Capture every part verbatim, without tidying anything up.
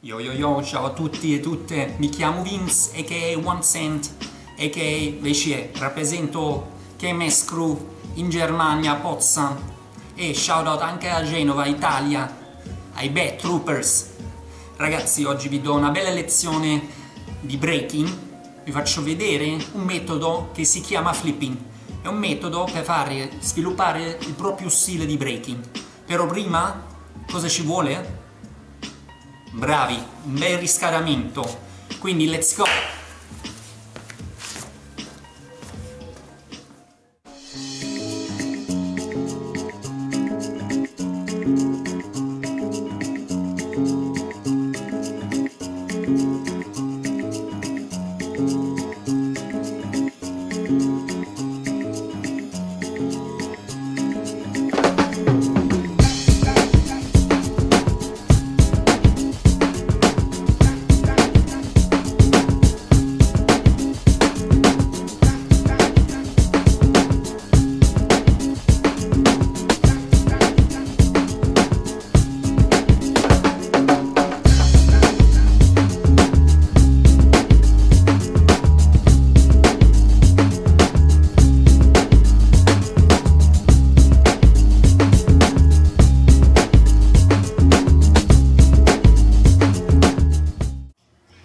Yo yo yo, ciao a tutti e tutte, mi chiamo Vince, a k a. One Cent, a k a. Vecie, rappresento K M S Crew in Germania, Potsdam, e shoutout anche a Genova, Italia, ai Bad Troopers. Ragazzi, oggi vi do una bella lezione di breaking, vi faccio vedere un metodo che si chiama flipping, è un metodo per fare sviluppare il proprio stile di breaking, però prima cosa ci vuole? Bravi, un bel riscaldamento, quindi let's go!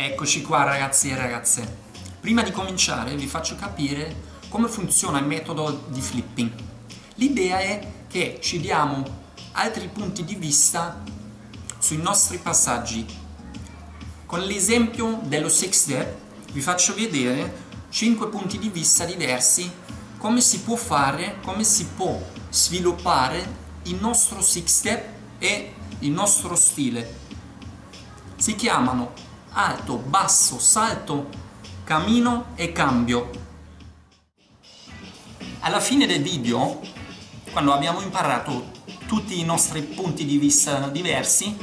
Eccoci qua ragazzi e ragazze, prima di cominciare vi faccio capire come funziona il metodo di flipping. L'idea è che ci diamo altri punti di vista sui nostri passaggi. Con l'esempio dello six step vi faccio vedere cinque punti di vista diversi, come si può fare, come si può sviluppare il nostro six step e il nostro stile. Si chiamano alto, basso, salto, cammino e cambio. Alla fine del video, quando abbiamo imparato tutti i nostri punti di vista diversi,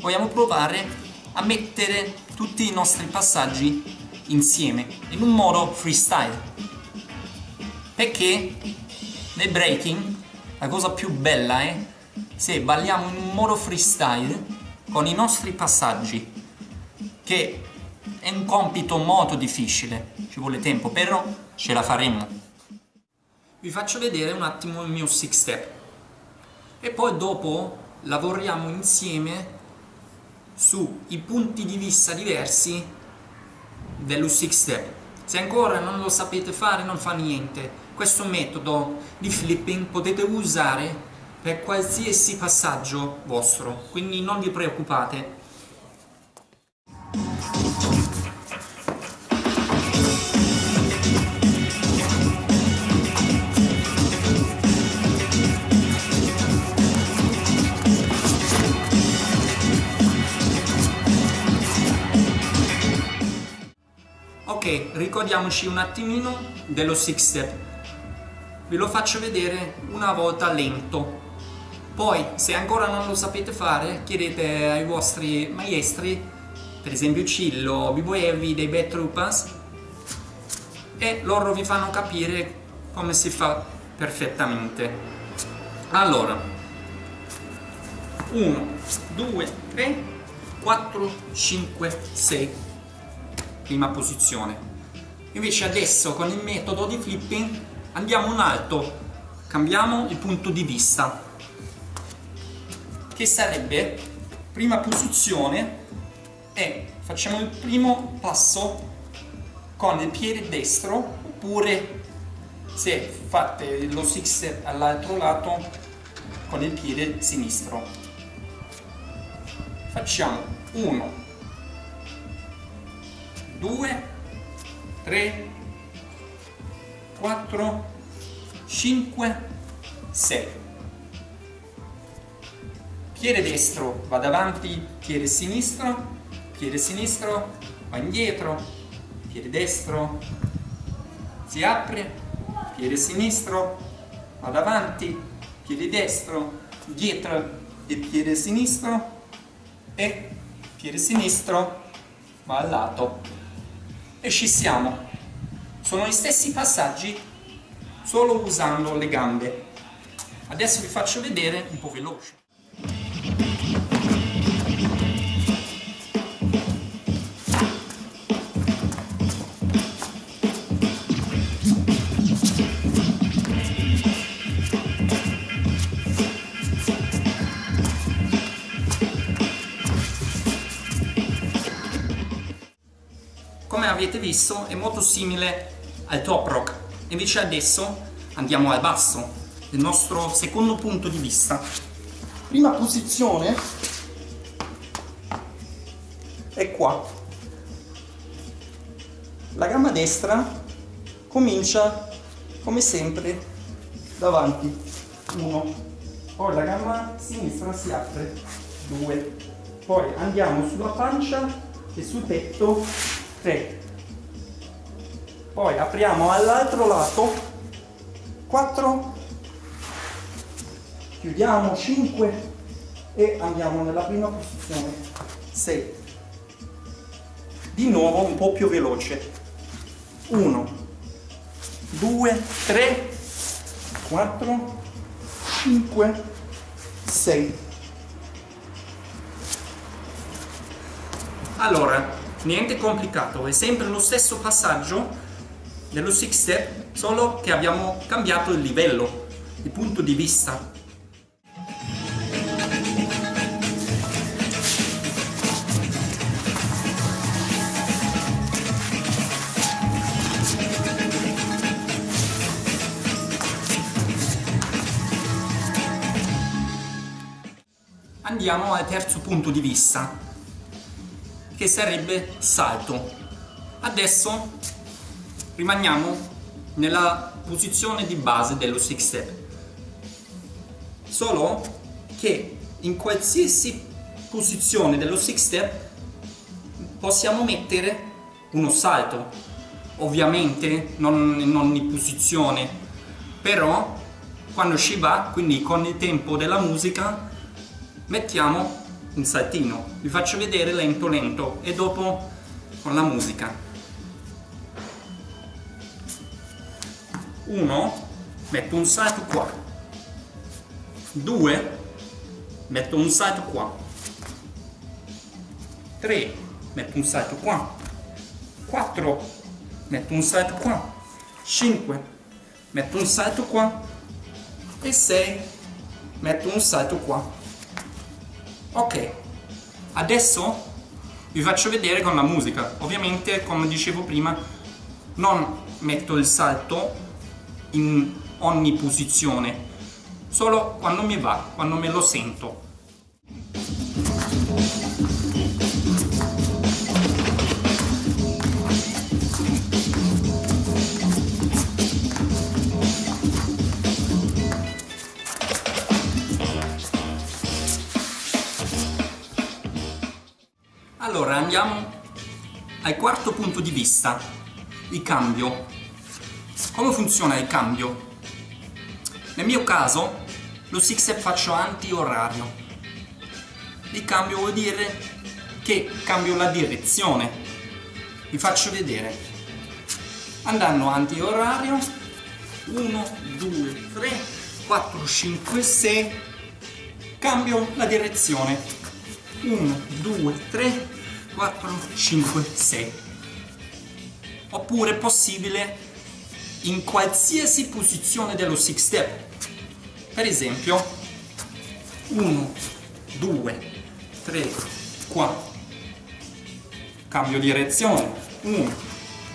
vogliamo provare a mettere tutti i nostri passaggi insieme in un modo freestyle, perché nel breaking la cosa più bella è se balliamo in un modo freestyle con i nostri passaggi, che è un compito molto difficile, ci vuole tempo, però ce la faremo. Vi faccio vedere un attimo il mio six step e poi dopo lavoriamo insieme sui punti di vista diversi dello six step. Se ancora non lo sapete fare, non fa niente, questo metodo di flipping potete usare per qualsiasi passaggio vostro, quindi non vi preoccupate. Ok, ricordiamoci un attimino dello six step, ve lo faccio vedere una volta lento, poi se ancora non lo sapete fare chiedete ai vostri maestri, per esempio Cillo, BboyVince dei Bad Troopers, e loro vi fanno capire come si fa perfettamente. Allora, uno, due, tre, quattro, cinque, sei, prima posizione. Invece adesso con il metodo di flipping andiamo in alto, cambiamo il punto di vista, che sarebbe prima posizione, e facciamo il primo passo con il piede destro, oppure se fate lo six step all'altro lato con il piede sinistro. Facciamo uno, due, tre, quattro, cinque, sei, piede destro va davanti, piede sinistro, piede sinistro, va indietro, piede destro, si apre, piede sinistro, va davanti, piede destro, dietro e piede sinistro, e piede sinistro va al lato. E ci siamo. Sono gli stessi passaggi, solo usando le gambe. Adesso vi faccio vedere un po' veloce. come avete visto è molto simile al top rock. Invece adesso andiamo al basso, il nostro secondo punto di vista. Prima posizione è qua. La gamba destra comincia come sempre davanti, uno, poi la gamba sinistra si apre, due, poi andiamo sulla pancia e sul petto, tre, poi apriamo all'altro lato, quattro, chiudiamo, cinque e andiamo nella prima posizione, sei, di nuovo un po' più veloce, uno, due, tre, quattro, cinque, sei. Allora, niente complicato, è sempre lo stesso passaggio dello six step, solo che abbiamo cambiato il livello, il punto di vista. Andiamo al terzo punto di vista, che sarebbe salto. Adesso rimaniamo nella posizione di base dello six step, solo che in qualsiasi posizione dello six step possiamo mettere uno salto, ovviamente non in ogni posizione, però quando ci va, quindi con il tempo della musica, mettiamo un saltino, vi faccio vedere lento lento e dopo con la musica. uno, metto un salto qua. due, metto un salto qua. tre, metto un salto qua. quattro, metto un salto qua. cinque, metto un salto qua. E sei, metto un salto qua. Ok, adesso vi faccio vedere con la musica. Ovviamente, come dicevo prima, non metto il salto in ogni posizione, solo quando mi va, quando me lo sento. Allora andiamo al quarto punto di vista, il cambio. Come funziona il cambio? Nel mio caso lo six step faccio anti-orario. Il cambio vuol dire che cambio la direzione. Vi faccio vedere. Andando anti-orario, uno, due, tre, quattro, cinque, sei, cambio la direzione. uno, due, tre, quattro, cinque, sei. Oppure è possibile in qualsiasi posizione dello six step. Per esempio, uno, due, tre, quattro. Cambio direzione. uno,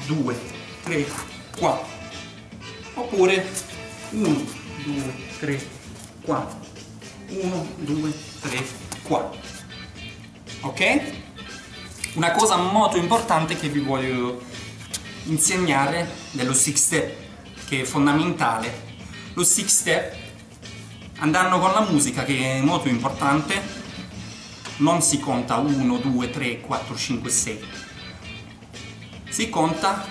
due, tre, quattro. Oppure uno, due, tre, quattro. uno, due, tre, quattro. Ok? Una cosa molto importante che vi voglio insegnare dello six step, che è fondamentale. Lo six step, andando con la musica, che è molto importante, non si conta uno, due, tre, quattro, cinque, sei. Si conta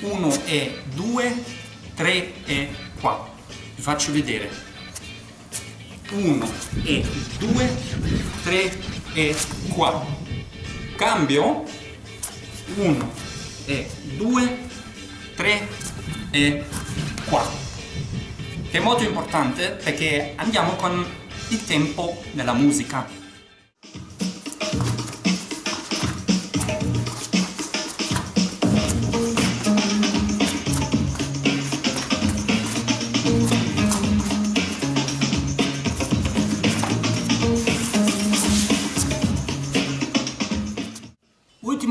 uno e due, tre e quattro. Vi faccio vedere. uno e due, tre e qua. Cambio uno e due, tre e qua, che è molto importante perché andiamo con il tempo della musica.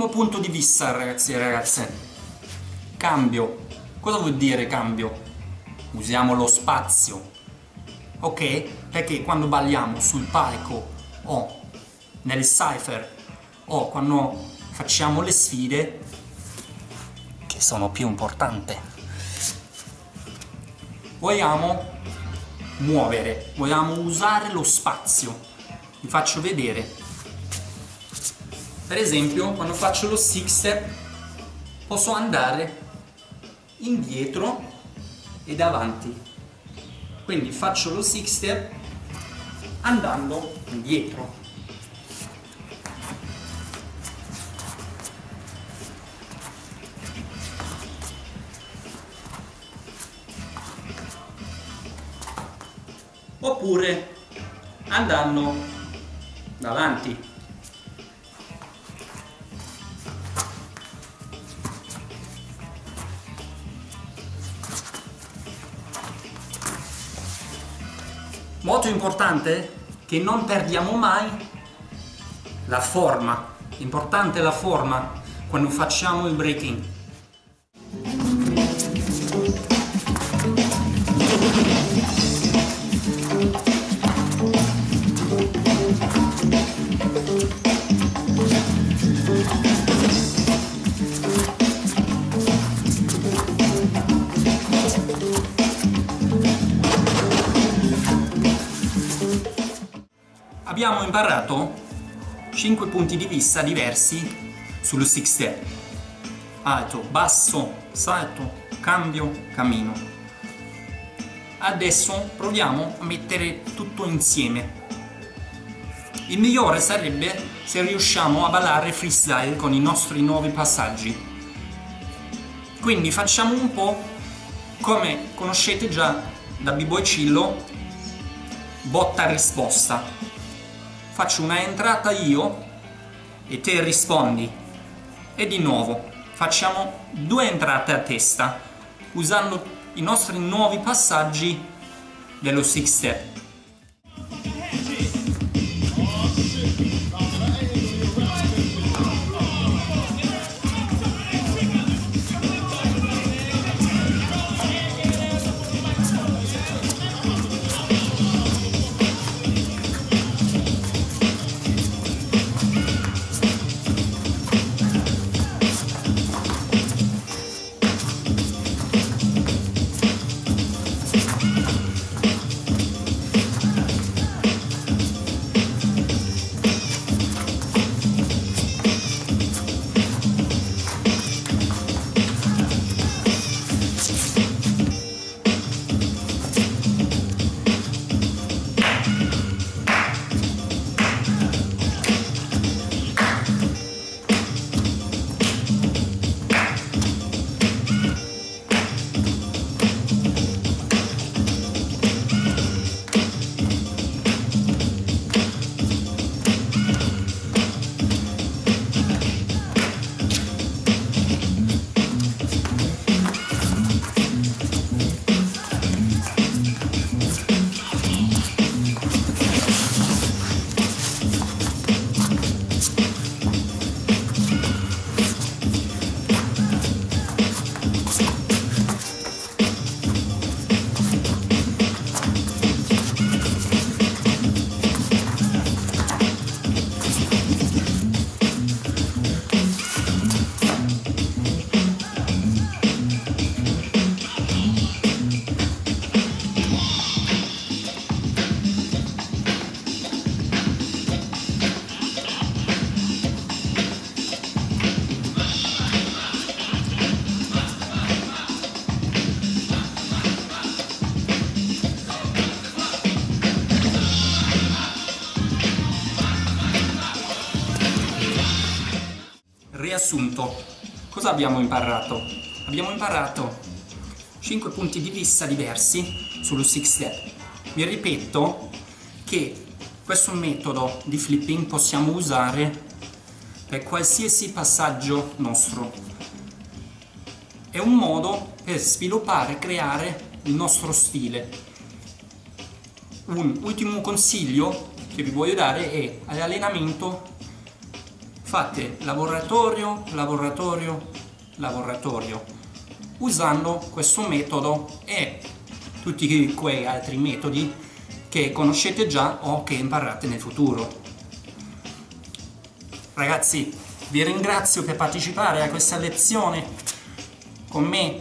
primo punto di vista, ragazzi e ragazze. Cambio. Cosa vuol dire cambio? Usiamo lo spazio, ok? Perché quando balliamo sul palco o nel cypher o quando facciamo le sfide, che sono più importanti, vogliamo muovere, vogliamo usare lo spazio. Vi faccio vedere, per esempio, quando faccio lo six step posso andare indietro e davanti, quindi faccio lo six step andando indietro, oppure andando davanti. Molto importante che non perdiamo mai la forma, importante la forma quando facciamo il breaking. Abbiamo imparato cinque punti di vista diversi sullo six step: alto, basso, salto, cambio, cammino. Adesso proviamo a mettere tutto insieme. Il migliore sarebbe se riusciamo a ballare freestyle con i nostri nuovi passaggi. Quindi facciamo un po' come conoscete già da B-Boy Cillo, botta risposta. Faccio una entrata io e te rispondi, e di nuovo facciamo due entrate a testa usando i nostri nuovi passaggi dello six step. Riassunto, cosa abbiamo imparato? Abbiamo imparato cinque punti di vista diversi sullo six step. Vi ripeto che questo metodo di flipping possiamo usare per qualsiasi passaggio nostro. È un modo per sviluppare e creare il nostro stile. Un ultimo consiglio che vi voglio dare è l'allenamento fate laboratorio, laboratorio, laboratorio, usando questo metodo e tutti quei altri metodi che conoscete già o che imparate nel futuro. Ragazzi, vi ringrazio per partecipare a questa lezione con me,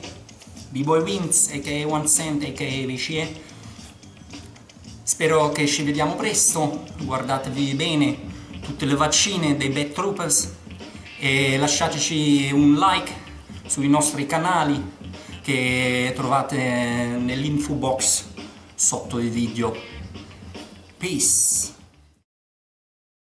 BboyVince, aka One Cent, aka V C E. Spero che ci vediamo presto, guardatevi bene tutte le vaccine dei Bad Troopers e lasciateci un like sui nostri canali che trovate nell'info box sotto il video. Peace!